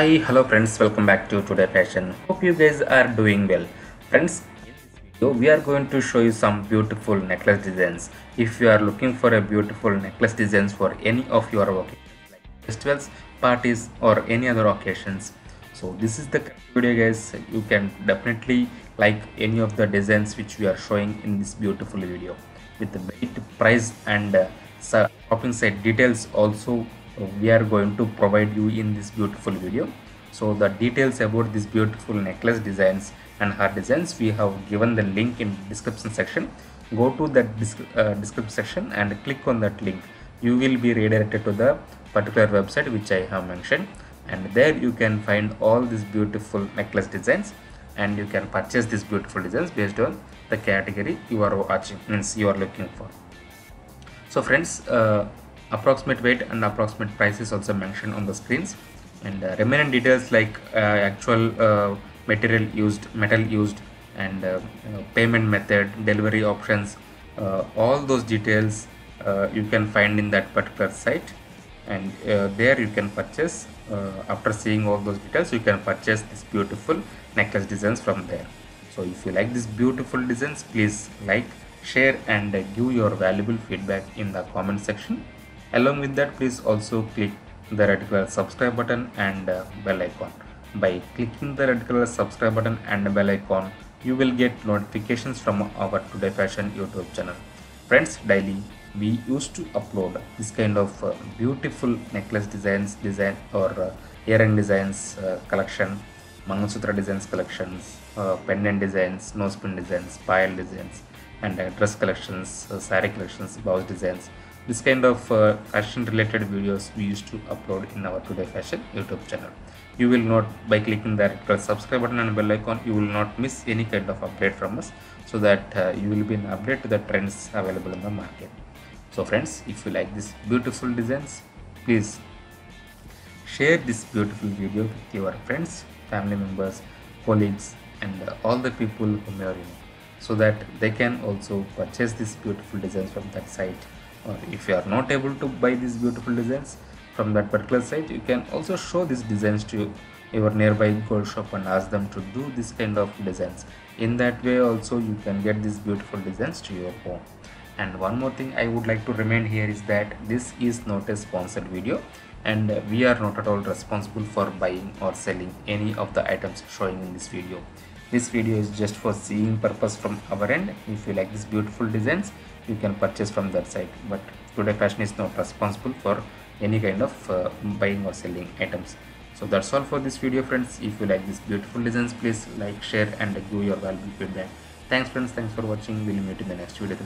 Hi, hello friends, welcome back to Today Fashion. Hope you guys are doing well. Friends, in this video we are going to show you some beautiful necklace designs. If you are looking for a beautiful necklace designs for any of your occasions like festivals, parties or any other occasions, so this is the video guys. You can definitely like any of the designs which we are showing in this beautiful video with the weight, price and shopping site details also. We are going to provide you in this beautiful video. So the details about this beautiful necklace designs and her designs, we have given the link in description section. Go to that description section and click on that link. You will be redirected to the particular website which I have mentioned, and there you can find all these beautiful necklace designs and you can purchase these beautiful designs based on the category you are watching, means you are looking for. So friends, approximate weight and approximate price is also mentioned on the screens, and remaining details like actual metal used and payment method, delivery options, all those details you can find in that particular site, and there you can purchase. After seeing all those details, you can purchase this beautiful necklace designs from there. So if you like these beautiful designs, please like, share and give your valuable feedback in the comment section. Along with that, please also click the red color subscribe button and bell icon. By clicking the red color subscribe button and bell icon, you will get notifications from our Today Fashion YouTube channel. Friends, daily we used to upload this kind of beautiful necklace designs, earring designs collection, mangalsutra designs collections, pendant designs, nosepin designs, pile designs, and dress collections, saree collections, blouse designs. This kind of fashion related videos we used to upload in our Today Fashion YouTube channel. You will not, by clicking the subscribe button and bell icon, you will not miss any kind of update from us, so that you will be an update to the trends available in the market. So friends, if you like these beautiful designs, please share this beautiful video with your friends, family members, colleagues and all the people whom you are in, so that they can also purchase these beautiful designs from that site. Or if you are not able to buy these beautiful designs from that particular site, you can also show these designs to your nearby gold shop and ask them to do this kind of designs. In that way also you can get these beautiful designs to your home. And one more thing I would like to remind here is that this is not a sponsored video, and we are not at all responsible for buying or selling any of the items showing in this video. This video is just for seeing purpose from our end. If you like these beautiful designs, you can purchase from that site, but Today Fashion is not responsible for any kind of buying or selling items. So that's all for this video friends. If you like these beautiful designs, please like, share and give your valuable feedback. Thanks friends, thanks for watching. We'll meet in the next video.